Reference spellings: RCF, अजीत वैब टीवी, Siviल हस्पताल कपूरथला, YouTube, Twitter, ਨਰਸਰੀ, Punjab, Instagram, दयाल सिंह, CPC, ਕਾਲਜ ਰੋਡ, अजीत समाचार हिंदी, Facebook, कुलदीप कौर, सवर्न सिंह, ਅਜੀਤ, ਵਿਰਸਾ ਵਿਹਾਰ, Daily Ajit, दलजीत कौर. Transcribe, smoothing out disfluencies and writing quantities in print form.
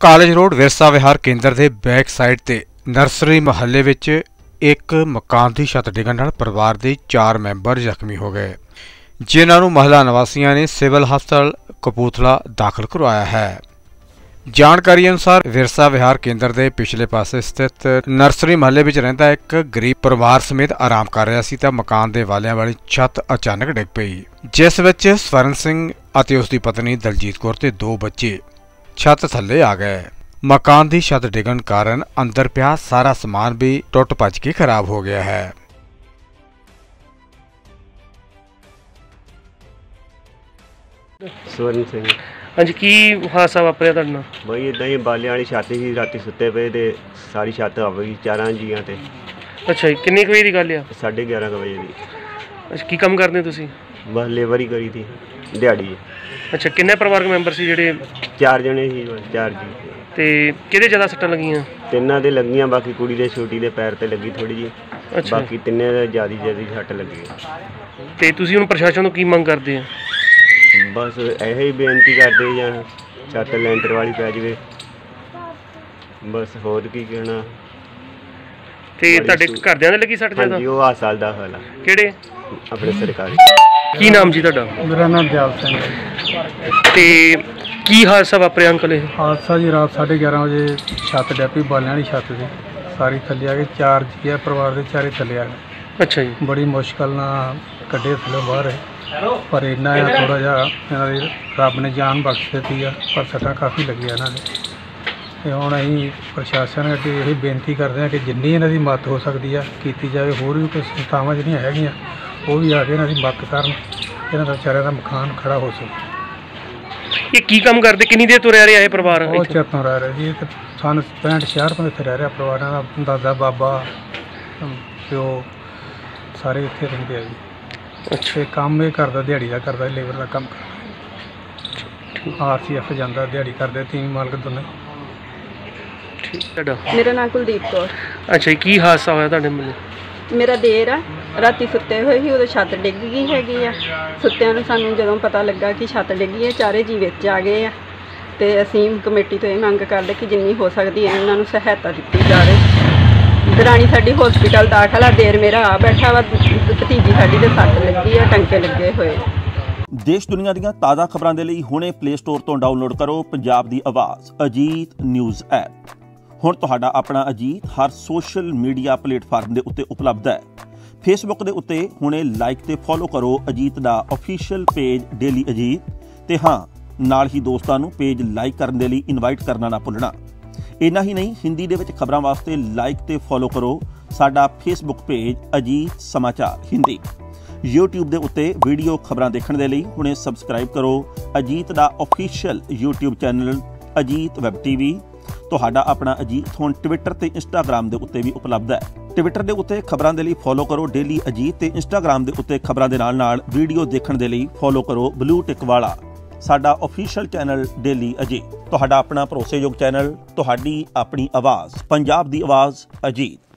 ਕਾਲਜ ਰੋਡ ਵਿਰਸਾ ਵਿਹਾਰ ਕੇਂਦਰ ਦੇ ਬੈਕ ਸਾਈਡ ਤੇ ਨਰਸਰੀ ਮਹੱਲੇ ਵਿੱਚ एक मकान की छत डिगण परिवार के 4 मैंबर जख्मी हो गए, जिन्होंने महिला निवासियों ने सिविल हस्पताल कपूरथला दाखिल करवाया है। जानकारी अनुसार विरसा विहार केंद्र के पिछले पास स्थित नर्सरी महल में रहता एक गरीब परिवार समेत आराम कर रहा सी तां मकान के वालियां वाली छत अचानक डिग पई, जिस विच सवर्न सिंह अते उसकी पत्नी दलजीत कौर ते 2 बच्चे छत थले आ गए। मकान की छत डिगण कारण अंदर पिया सारा समान भी टुट भज के खराब हो गया है। सवर्न सिंह अंज की हादसा वापरिया तुहाडे नाल? भाई इदां ही बालियां वाली छत ही राती सुते पे ते सारी छत आ गई 4 जीआं ते। अच्छा, कितने वजे दी गल आ? 11:30 वजे दी। अच्छा, की काम करदे तुसीं? बस लेबर ही करी थी दिहाड़ी। अच्छा, कितने परिवारक मैंबर सी जेडे? 4 जने ही, 4 जी। ते किहदे ज़्यादा सट्टां लगियां? 3 दे लगियां, बाकी कुड़ी दे छोटी दे पैर ते लगी थोड़ी जी। अच्छा, बाकी 3 दे ज़्यादा सट्ट लगी। ते तुसीं हुण प्रशासन नूं की मंग करदे आ? बस यही बेनती करते या छत लेंटर वाली पै जाए, बस होर की कहना। घर लगी सट जो हाल है कि अपने सरकारी की नाम जी तुहाडा? मेरा नाम दयाल सिंह। की हादसा वापरिया अंकल? यह हादसा जी रात 11:30 बजे छत डैपी बालियां वाली छत से सारी थले आ गई। 4 जी है परिवार के, 4 थले आ गए। अच्छा जी। बड़ी मुश्किल ना कड्ढे थले बाहर है, पर इन्ना थोड़ा जहा रब ने जान बख्श दी है, पर सट्टा काफ़ी लगी इन्होंने। हम अं प्रशासन अगे यही बेनती करते हैं कि जिनी इन्हों की मदद हो सकती है की जाए। होर भी कुछ संस्थावां जिहड़ियां हैगियां वो भी आके इन्हों की मदद करन, इन्हां दा विचारियां दा मकान खड़ा हो सके। ये की काम करते? कितनी देर तो रह रहे परिवार? बहुत चिर तो रह रहे जी। तो सन 65-66 तो इत्थे रह रहा परिवार का, दादा बाबा प्यो सारे इत्थे रहिंदे आ जी। अच्छा, काम ये करता दिहाड़ी का करता, लेबर का काम करता, RCF जाता दिहाड़ी करता, टीम मालक दोनों। मेरा नाम कुलदीप कौर। अच्छा, की हादसा होया तुहाडे मुंडे? मेरा देर आ राती सुते हुए ही उदों छत डिग गई हैगी आ। सुत्तिआं नूं सानूं जदों पता लगा कि छत डिगी है, 4 जी विच आ गए आ। ते असीं कमेटी तो यह मंग करदे कि जिन्नी हो सकती है इन्हां नूं सहायता दित्ती जाए। दरानी साडी हॉस्पिटल दाखिल आ, देर मेरा आ बैठा वा, भतीजी साडी दे सट लगी है, टंके लगे होए। देश दुनिया ਦੀਆਂ ਤਾਜ਼ਾ ਖਬਰਾਂ ਦੇ ਲਈ ਹੁਣੇ ਪਲੇ ਸਟੋਰ ਤੋਂ ਡਾਊਨਲੋਡ ਕਰੋ ਪੰਜਾਬ ਦੀ ਆਵਾਜ਼ ਅਜੀਤ ਨਿਊਜ਼ ਐਪ। ਹੁਣ ਤੁਹਾਡਾ ਆਪਣਾ ਅਜੀਤ ਹਰ ਸੋਸ਼ਲ ਮੀਡੀਆ ਪਲੇਟਫਾਰਮ ਦੇ ਉੱਤੇ ਉਪਲਬਧ ਹੈ। ਫੇਸਬੁੱਕ ਦੇ ਉੱਤੇ ਹੁਣੇ ਲਾਈਕ ਤੇ ਫੋਲੋ ਕਰੋ ਅਜੀਤ ਦਾ ਅਫੀਸ਼ੀਅਲ ਪੇਜ ਡੇਲੀ ਅਜੀਤ, ਤੇ ਹਾਂ ਨਾਲ ਹੀ ਦੋਸਤਾਂ ਨੂੰ ਪੇਜ ਲਾਈਕ ਕਰਨ ਦੇ ਲਈ ਇਨਵਾਈਟ ਕਰਨਾ ਨਾ ਭੁੱਲਣਾ। इन्ना ही नहीं, हिंदी दे विच खबरां वास्ते लाइक ते फॉलो करो साडा फेसबुक पेज अजीत समाचार हिंदी। यूट्यूब दे उत्ते वीडियो खबरां देखण दे लई हुणे सबसक्राइब करो अजीत दा official YouTube channel अजीत वैब टीवी। तुहाडा अपना अजीत हुण ट्विटर ते इंस्टाग्राम दे उत्ते भी उपलब्ध है। ट्विटर दे उत्ते खबरां दे लई फॉलो करो डेली अजीत ते इंस्टाग्राम दे उत्ते खबरां दे नाल-नाल वीडियो देखण दे लई फॉलो करो ब्लू टिक वाला साडा ऑफिशियल चैनल डेली अजीत। तुहाडा अपना भरोसेयोग चैनल, तुहाडी अपनी आवाज़, पंजाब दी आवाज़ अजीत।